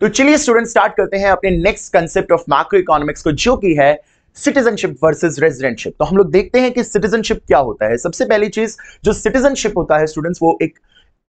तो चलिए student start करते हैं अपने next concept of macro economics को, जो कि है सिटीजनशिप वर्सेस रेजिडेंटशिप। तो हम लोग देखते हैं कि सिटीजनशिप क्या होता है। सबसे पहली चीज जो सिटीजनशिप होता है स्टूडेंट्स, वो एक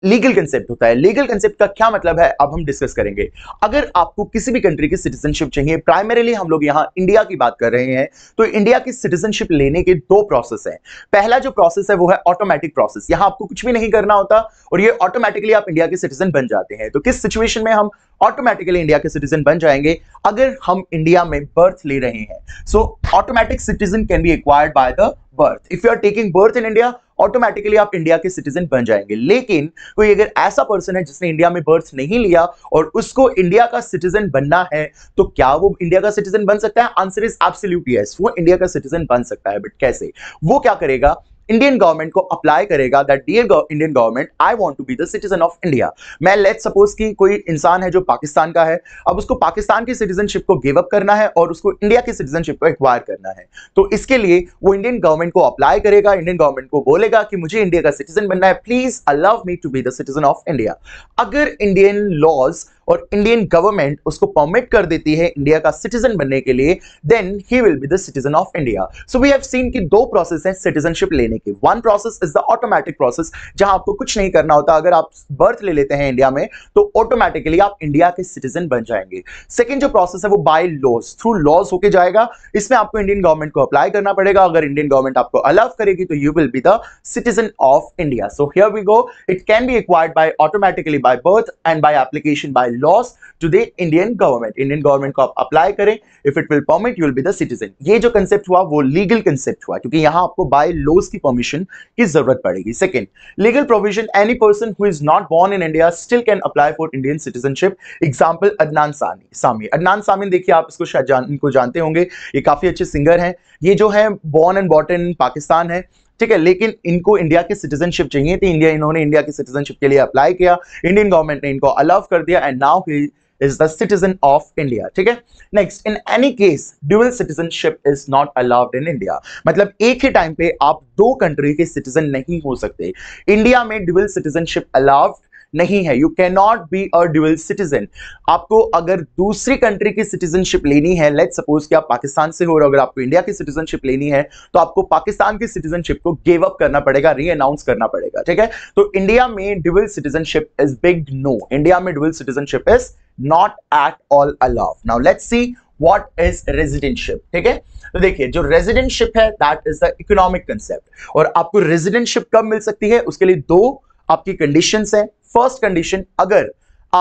लीगल कंसेप्ट होता है। लीगल कंसेप्ट का क्या मतलब है अब हम डिस्कस करेंगे। अगर आपको किसी भी कंट्री की सिटीजनशिप चाहिए, प्राइमरीली हम लोग यहाँ इंडिया की बात कर रहे हैं, तो इंडिया की सिटीजनशिप लेने के दो प्रोसेस हैं। पहला जो प्रोसेस है वो है ऑटोमेटिक प्रोसेस, यहाँ आपको कुछ भी नहीं करना होता और ये ऑटोमेटिकली आप इंडिया के सिटीजन बन जाते हैं। तो किस सिचुएशन में हम ऑटोमेटिकली इंडिया के सिटीजन बन जाएंगे? अगर हम इंडिया में बर्थ ले रहे हैं। So automatic citizen can be acquired by the birth. If you are taking birth in India, automatically आप इंडिया के सिटीजन बन जाएंगे। लेकिन कोई अगर ऐसा पर्सन है जिसने इंडिया में बर्थ नहीं लिया और उसको इंडिया का सिटीजन बनना है, तो क्या वो इंडिया का सिटीजन बन सकता है? आंसर इज एब्सोल्यूटली यस, वो इंडिया का सिटीजन बन सकता है। बट कैसे? वो क्या करेगा? इंडियन गवर्नमेंट को अप्लाई करेगा that dear Indian government, I want to be the citizen of India. मैं लेट्स सपोज कि कोई इंसान है जो पाकिस्तान का है, अब उसको पाकिस्तान की सिटीजनशिप को गिव अप करना है और उसको इंडिया की सिटीजनशिप को एक्वायर करना है। तो इसके लिए वो इंडियन गवर्नमेंट को अप्लाई करेगा, इंडियन गवर्नमेंट को बोलेगा कि मुझे इंडिया का सिटीजन बनना है, please allow me to be the citizen of India. अगर इंडियन लॉज और इंडियन गवर्नमेंट उसको परमिट कर देती है इंडिया का सिटीजन बनने के लिए, then he will be the citizen of India. So we have seen कि दो प्रोसेस हैं सिटीजनशिप लेने के। One process is the automatic process, जहां आपको कुछ नहीं करना होता। अगर आप बर्थ ले लेते हैं इंडिया में, तो ऑटोमेटिकली आप इंडिया के सिटीजन बन जाएंगे। सेकेंड जो प्रोसेस है वो बाय लॉज, थ्रू लॉज होके जाएगा। इसमें आपको इंडियन गवर्नमेंट को अप्लाई करना पड़ेगा, अगर इंडियन गवर्नमेंट आपको अलाउ करेगी तो you will be the citizen of India. So here we go, it can be acquired by automatically by birth and by application by laws to the Indian government. Indian government को आप apply करें, if it will permit you will be the citizen. ये जो concept हुआ वो legal concept हुआ, क्योंकि यहां आपको बाय लॉस की परमिशन की जरूरत पड़ेगी। Second legal provision, any person who is not born in India still can apply for Indian citizenship. Example Adnan Sami. Adnan Sami देखिए, आप इसको शायद इनको जानते होंगे, ये काफी अच्छे सिंगर हैं। ये जो है born and bought in Pakistan है, ठीक है, लेकिन इनको इंडिया की सिटीजनशिप चाहिए थी। इन्होंने इंडिया की सिटीजनशिप के लिए अप्लाई किया, इंडियन गवर्नमेंट ने इनको अलाउ कर दिया and now he is the citizen of India, ठीक है। Next, in any case, dual citizenship is not allowed in India. मतलब एक ही टाइम पे आप दो कंट्री के सिटीजन नहीं हो सकते। इंडिया में ड्यूअल सिटीजनशिप अलाउड नहीं है। You can not be a dual citizen. आपको अगर दूसरी कंट्री की सिटीजनशिप लेनी है, लेट्स सपोज कि आप पाकिस्तान से हो और अगर आपको इंडिया की सिटीजनशिप लेनी है, तो आपको पाकिस्तान की सिटीजनशिप को गिव अप करना पड़ेगा, रीअनाउंस करना पड़ेगा, ठीक है। तो इंडिया में dual citizenship is big no. India में dual citizenship is not at all allowed. Now let's see what is residentship, ठीक है। तो देखिए जो residentship है that is the economic concept, और आपको residentship कब मिल सकती है उसके लिए दो आपकी conditions हैं। First condition, अगर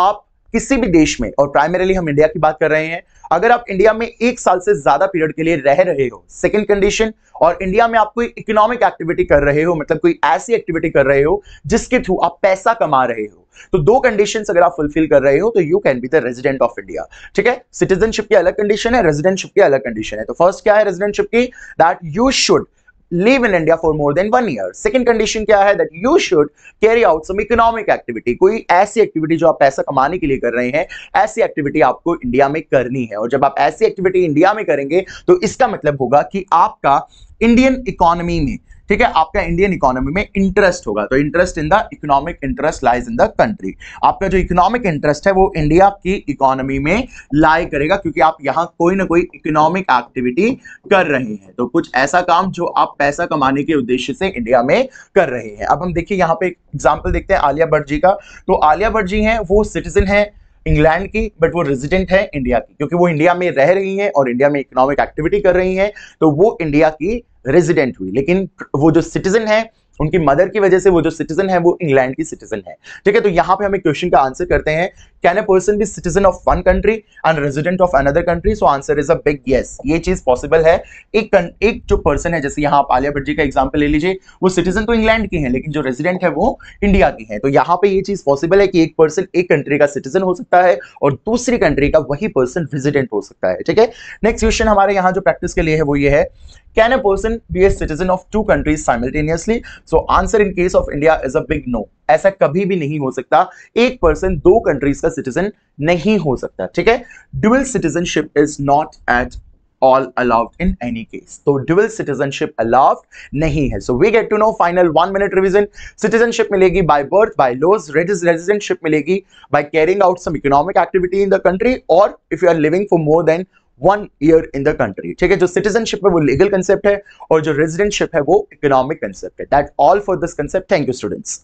आप किसी भी देश में, और प्राइमरीली हम इंडिया की बात कर रहे हैं, अगर आप इंडिया में 1 साल से ज्यादा पीरियड के लिए रह रहे हो, सेकंड कंडीशन, और इंडिया में आप कोई इकोनॉमिक एक्टिविटी कर रहे हो, मतलब कोई ऐसी एक्टिविटी कर रहे हो जिसके थ्रू आप पैसा कमा रहे हो, तो दो कंडीशंस अगर आप फुलफिल कर रहे हो तो you can be the resident of India, ठीक है। सिटीजनशिप की अलग कंडीशन है, रेजिडेंटशिप की अलग कंडीशन है। तो फर्स्ट क्या है रेजिडेंटशिप की? That you should live in India for more than 1 year. Second condition क्या है? That you should carry out some economic activity. कोई ऐसी एक्टिविटी जो आप पैसा कमाने के लिए कर रहे हैं, ऐसी एक्टिविटी आपको इंडिया में करनी है। और जब आप ऐसी एक्टिविटी इंडिया में करेंगे तो इसका मतलब होगा कि आपका इंडियन इकोनॉमी में, ठीक है, आपका इंडियन इकोनॉमी में इंटरेस्ट होगा। तो interest in the economic interest lies in the country. आपका जो इकोनॉमिक इंटरेस्ट है वो इंडिया की इकोनॉमी में लाई करेगा, क्योंकि आप यहाँ कोई ना कोई इकोनॉमिक एक्टिविटी कर रहे हैं। तो कुछ ऐसा काम जो आप पैसा कमाने के उद्देश्य से इंडिया में कर रहे हैं। अब हम देखिए यहाँ पे एग्जाम्पल देखते हैं आलिया भट्ट जी का। तो आलिया भट्ट जी हैं, वो सिटीजन है इंग्लैंड की, बट वो रेजिडेंट है इंडिया की, क्योंकि वो इंडिया में रह रही है और इंडिया में इकोनॉमिक एक्टिविटी कर रही है, तो वो इंडिया की रेजिडेंट हुई। लेकिन वो जो सिटीजन है, उनकी मदर की वजह से वो जो सिटीजन है वो इंग्लैंड की सिटीजन है, ठीक है। तो यहाँ पे हम एक क्वेश्चन का आंसर करते हैं, can a person be citizen of one country and resident of another country? So answer is a big yes, ये चीज पॉसिबल है। एक जो पर्सन है, जैसे यहाँ आप आलिया भट्ट जी का एग्जाम्पल ले लीजिए, वो सिटीजन तो इंग्लैंड की है लेकिन जो रेजिडेंट है वो इंडिया की है। तो यहाँ पे ये चीज पॉसिबल है कि एक पर्सन एक कंट्री का सिटीजन हो सकता है और दूसरी कंट्री का वही पर्सन रेजिडेंट हो सकता है, ठीक है। नेक्स्ट क्वेश्चन हमारे यहाँ जो प्रैक्टिस के लिए है वो ये है, Can a person be a citizen of two countries simultaneously? So answer in case of India is a big no. ऐसा कभी भी नहीं हो सकता, एक पर्सन दो कंट्रीज का सिटीजन नहीं हो सकता, ठीक है। Dual citizenship is not at all allowed in any case. So dual citizenship allowed nahi hai. So we get to know final 1 minute revision. Citizenship milegi by birth, by laws. Residentship milegi by carrying out some economic activity in the country or if you are living for more than 1 year in the country. ठीक है, जो citizenship है वो legal concept है और जो residentship है वो economic concept है. That's all for this concept. Thank you students.